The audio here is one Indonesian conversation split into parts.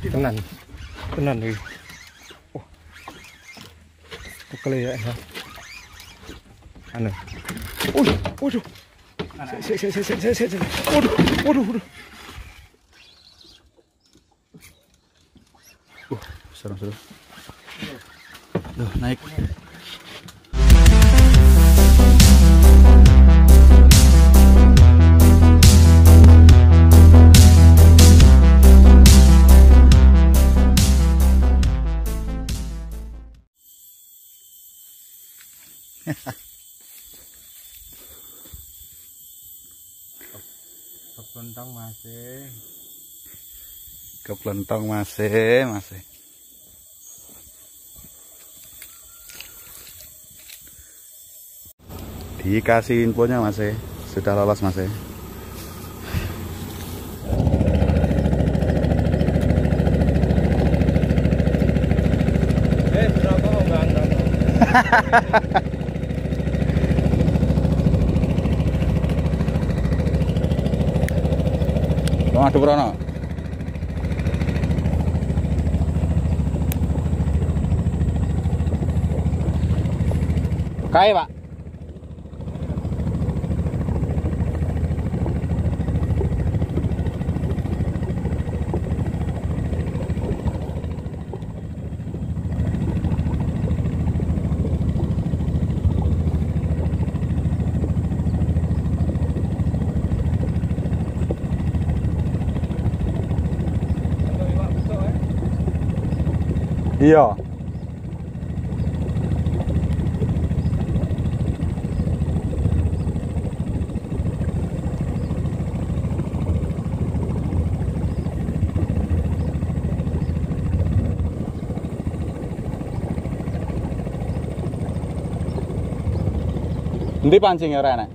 Tenan. Tenan iki. Oh. Pekele ya. Anu. Waduh, waduh. Sik. Waduh. Serem. Duh, naik. Keplentong masih. Dikasih infonya masih, sudah lolos masih. Berapa enggak? Wah, aduh Brono. Kae, Pak. Iya. Nanti pancingnya enak.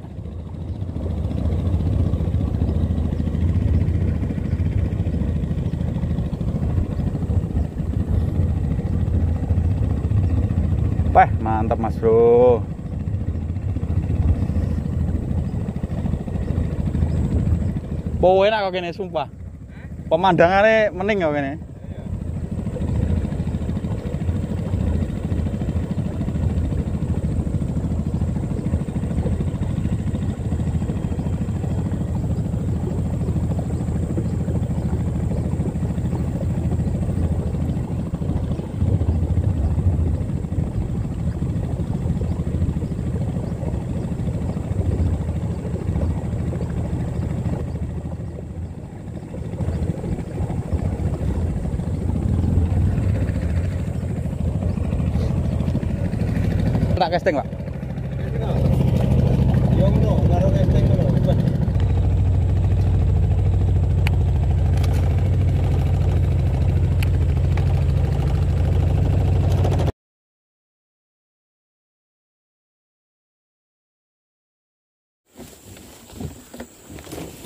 Wah, mantap Mas Bro. Poh enak kok kene sumpah. Pemandangannya mening kok kene. Tak casting, Pak.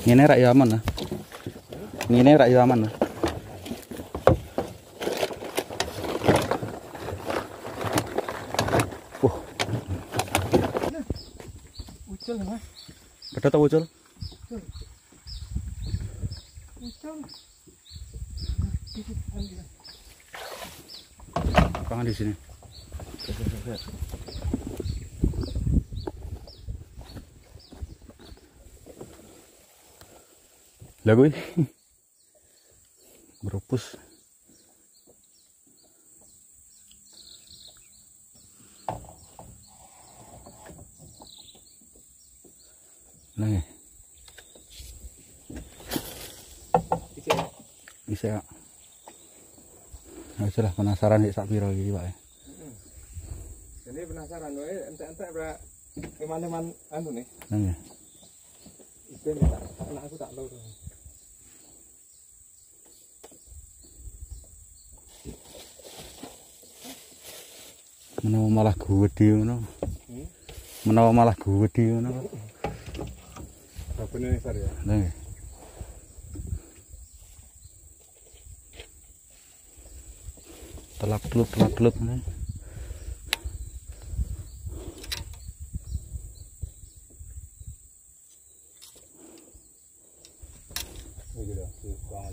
Ngene rak yo aman lah. Ada tau ucul? Pangan di sini. Lah gue berupus. Nah. Bisa. Nah, sudah penasaran nih sak piro iki, Pak. Jadi penasaran wae entek-entek bra keman-keman anu nih. Nggih. Iben tak anak aku tak loro. Menawa malah gede ngono. Bener Sar ya. Nggih. Telak-teluk nih. Begini. ya, bukan.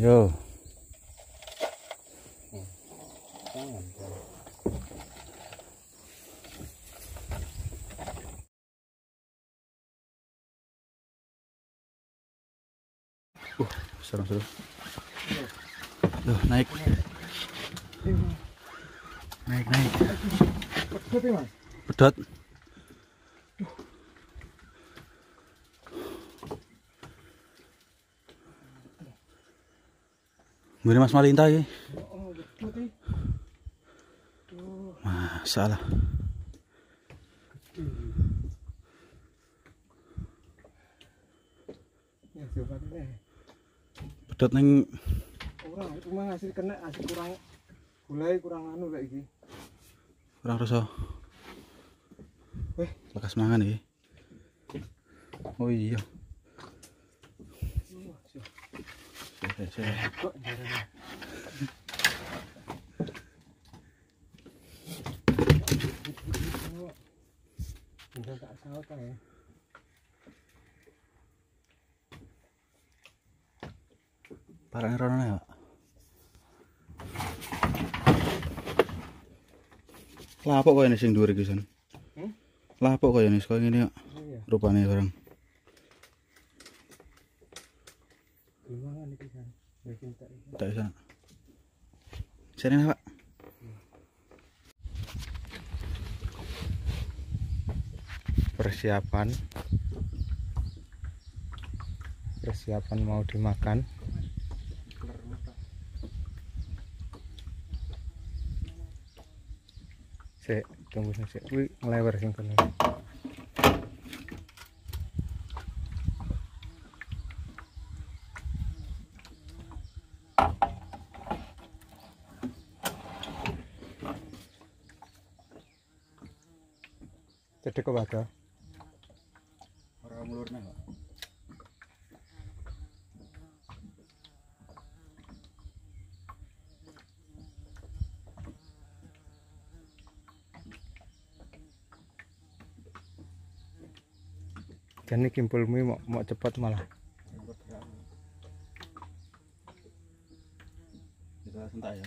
Yo. Serem-serem. Duh, naik. Pedot. Gini Mas Malinta ya. Masalah. Pedot neng. Kurang, cuma hasil kena hasil kurang gulai kurang anu kayak gini. Kurang rasa. Weh, lekas mangan iki. Oh iya. Enggak tak tahu kan ya. Parang rono ya, Pak. Lapok kaya sing dhuwur iki, Son. Heh? Lapok kaya nis kaya ngene, Pak. Rupane barang. Gimana iki, Son? Tak bisa. Sini, Pak. Persiapan mau dimakan. Tunggu sih, wih ngelewer sih kan. Cedek kok bakal. Orang mulurnya kok. Jadi kimpulmu mau cepat malah. Kita sentak ya.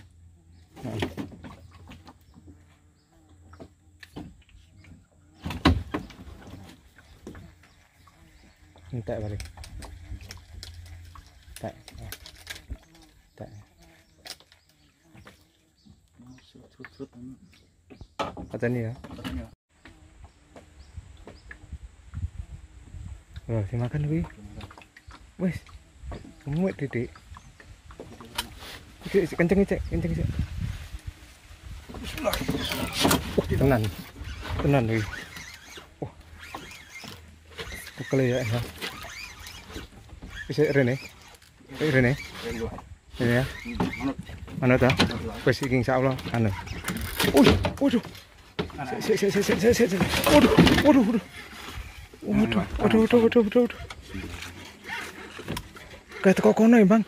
Sentak balik. Tak. Katanya ya. Wah, dimakan kuwi. Wis. Umut titik. Iki kenceng iki. Tenan kuwi. Oh. Pukul ya. Wis rene. Ya. Mana ta? Wis iki insyaallah anu. Waduh. Waduh. Waduh. Kayak teko kono ya, Bang.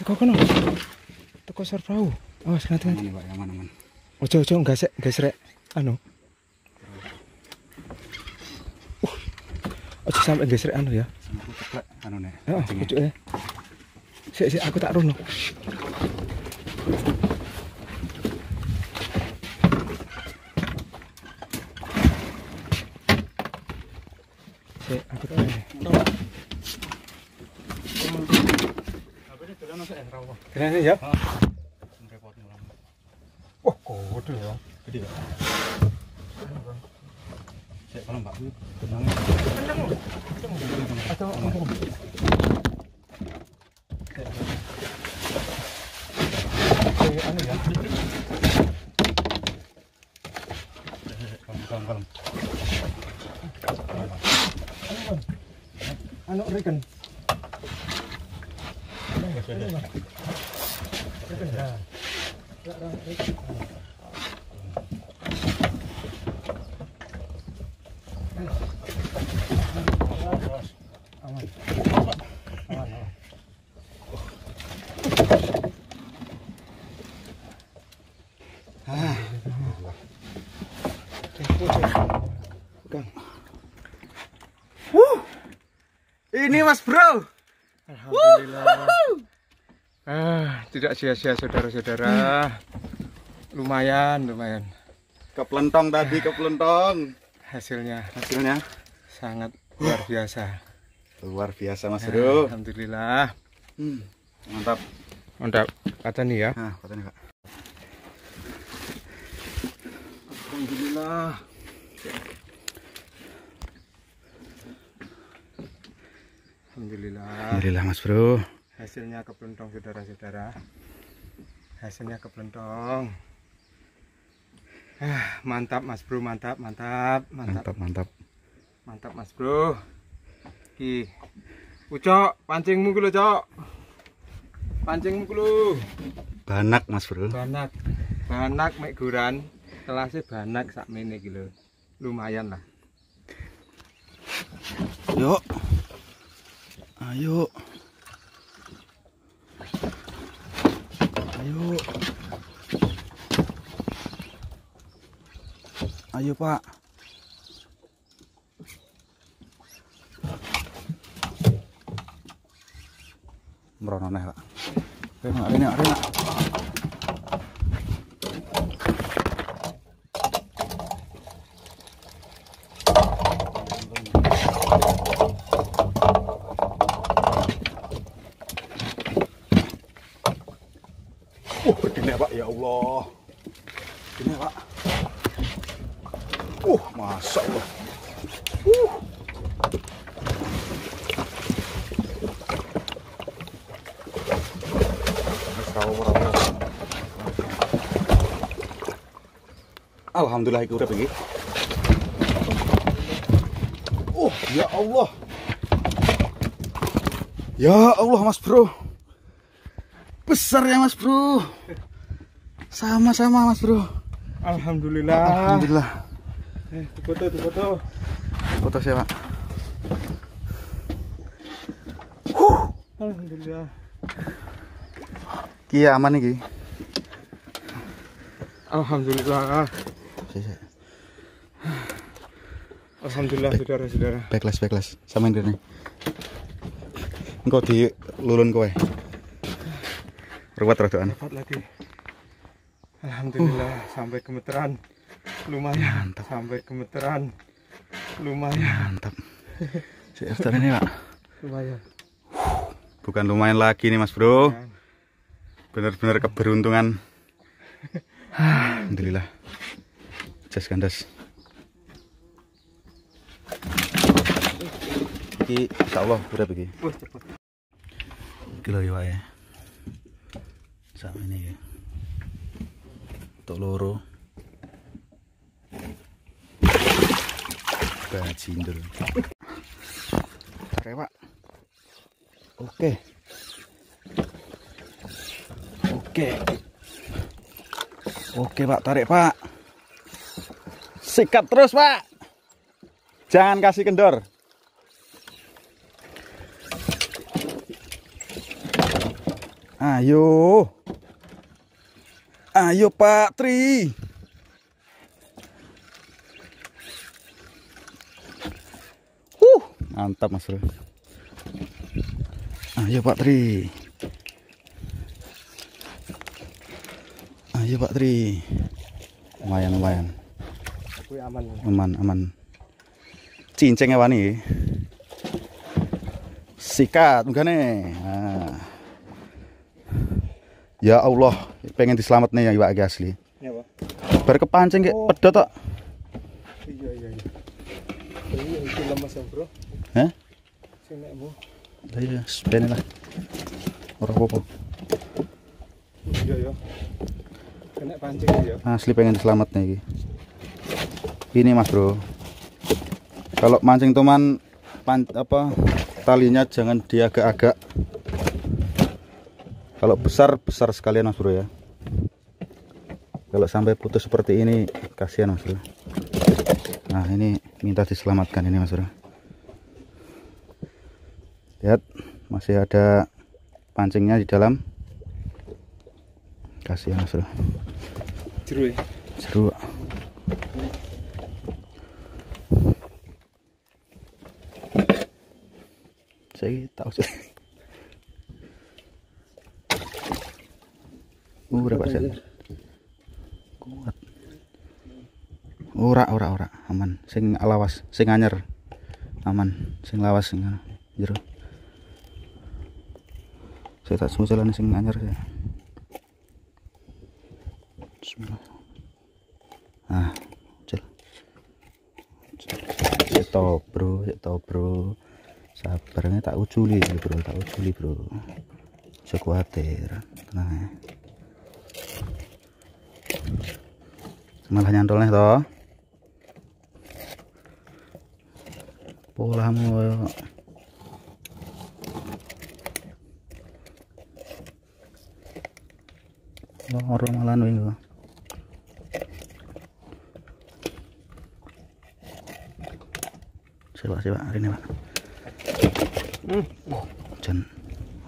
Teko kono. Teko serbau. Awas, hati-hati. Ojo gasrek. Anu. Ojo sampai gasrek anu ya. Sampai teplek anune. Heeh, pucuke. Sik, aku tak runo. Ini ya. Wah, gede ya. Gede ya. Cek kalau Mbak. Tenang. Ini Mas Bro. Alhamdulillah. Tidak sia-sia saudara-saudara. Lumayan. Keplentong tadi, keplentong. Hasilnya sangat luar biasa. Mas Bro. Alhamdulillah. Mantap. Kata nih ya. Nah, kata nih, Pak. Alhamdulillah. Alhamdulillah Mas Bro. Hasilnya keplentong saudara-saudara. Mantap Mas Bro, mantap Mas Bro. Ki. Ucok, pancingmu kulo, Cok. Pancingmu kulo. Banak Mas Bro. Banak mek guran. Kelasnya banak sakmene iki lho. Lumayan lah. Yuk. Ayo Pak. Merono neh, Pak. Rene. Pak, ya Allah. Ini Pak. Masya Allah. Alhamdulillah iku urip iki. Ya Allah. Mas Bro. Besar ya Mas Bro. Sama-sama Mas Bro. Alhamdulillah. Foto saya, Pak. Alhamdulillah. Ki aman iki. Alhamdulillah. Saudara-saudara. Backlas. Sama ndene. Engko dilulun kowe. Ruwet-ruwetan. Dapat lagi. Alhamdulillah sampai gemeteran. Lumayan. Mantap. Mantap. Sebentar ini, Pak. Lumayan. Bukan lumayan lagi nih, Mas Bro. Bener-bener keberuntungan. Alhamdulillah. Jas kandas. Iki insyaallah berapa iki? Wes cepet. Kilo ya, Pak ya. Sama ini ya. Untuk loro bajindul rewak. Oke Pak, tarik Pak, sikat terus Pak, jangan kasih kendor. Ayo Pak Tri. Mantap Mas Bro. Ayo Pak Tri. Lumayan. Kuwi aman. Cincengnya wani. Sikat mugane. Ya Allah, pengen diselamat nih ya Pak asli. Ya Pak. Bar kepancing pedo tok. Iya. Iki lemes ya Bro. Hah? Sing nekmu. Lah spene lah. Ora apa-apa. Iya. Kena pancing ya. Asli pengen diselamat nih iki. Ini Mas Bro. Kalau mancing teman talinya jangan diagak-agak. Kalau besar sekalian Mas Bro ya. Kalau sampai putus seperti ini kasihan Mas Bro. Nah ini minta diselamatkan ini Mas Bro. Lihat masih ada pancingnya di dalam. Kasihan Mas Bro. Jeruk. Saya tahu sih. Berapa sen? Kuat. Ora aman. Sing lawas, sing anyar. Aman, sing lawas sing jeruk. Saya tak semusalan sing anyar saya. Bismillah. Ah, cel. Stop, bro. Stop, bro. Sabarnya tak uculi bro, jangan khawatir, tenang ya. Malah nyantolnya toh. Pola mau loro malah nunggu. Coba hari ini pak. Jan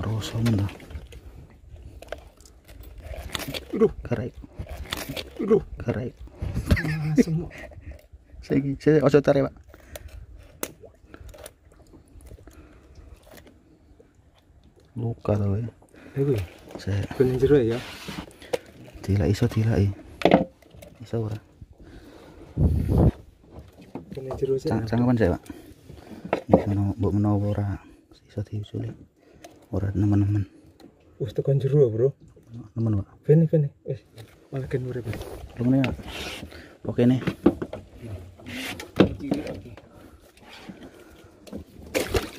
rosol mendah. Karaik. Semua. Saya ojo tarik pak. Luka tau ya. Saya. Bening jeruk ya. Tilai. Iso ora. Bening jeruk saya. Cangkeman saya pak. Iso mbok menawa ora. Bisa diusuli ora teman-teman. Wis tekan jero, bro. Teman, Pak. Bene. Wis. Malaken urip. Lumene. Oke nih.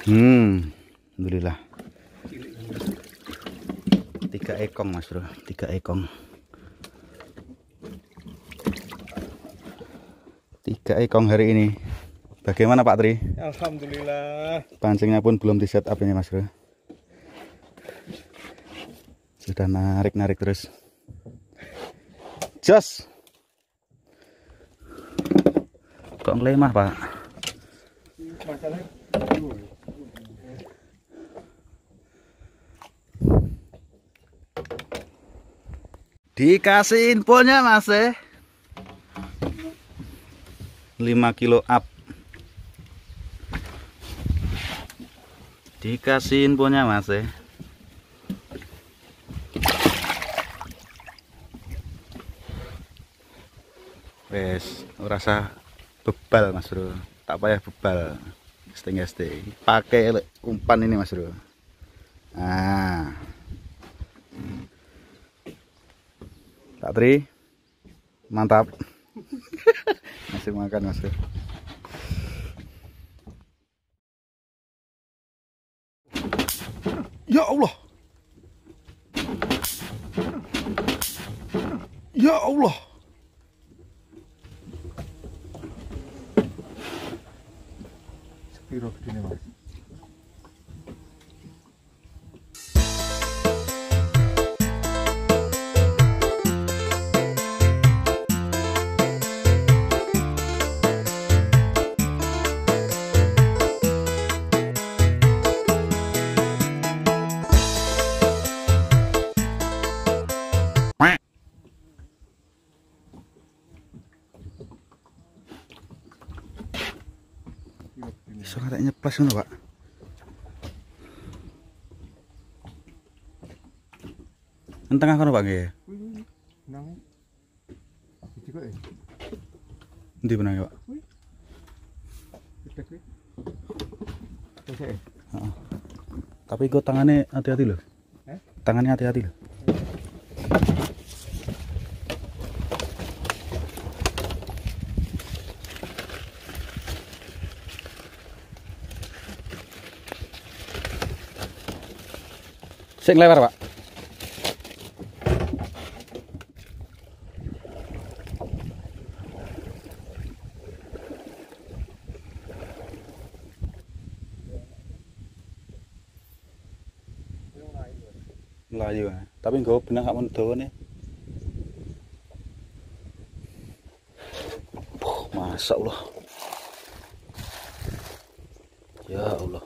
Alhamdulillah. 3 ekong, Mas, Bro. 3 ekong. 3 ekong hari ini. Bagaimana Pak Tri? Alhamdulillah. Pancingnya pun belum di setup ini Mas Bro. Sudah narik terus. Jos. Kok ngelemah Pak? Dikasih infonya Mas 5 kilo up. Dikasih infonya Mas wes rasa bebal Mas Bro, tak payah bebal steng pakai umpan ini Mas Bro. Nah Pak Tri mantap. Masih makan Mas Bro. Ya Allah. Sepiro gini Mas. Soalnya nyeplas ngono, Pak. Nang tengah kono, Pak nggih. Nang. Iki kok. Endi benang, Pak? Iki. Oke. Heeh. Tapi go tangannya hati-hati loh. Tangannya hati-hati loh. Sik lebar, Pak. Melayu, tapi nggo benang gak men dawane. Masyaallah. Ya Allah.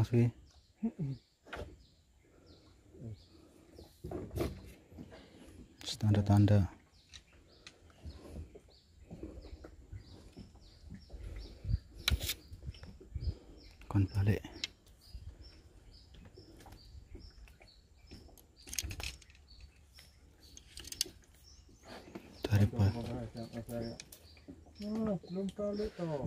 langsung ya. Tanda-tanda. Kon balik. Dari bawah. Wah, belum balik toh.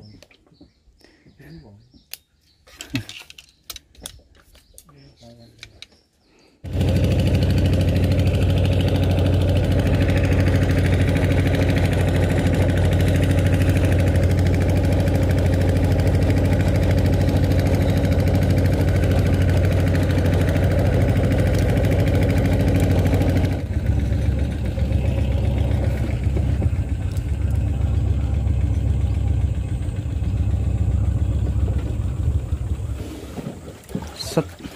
Set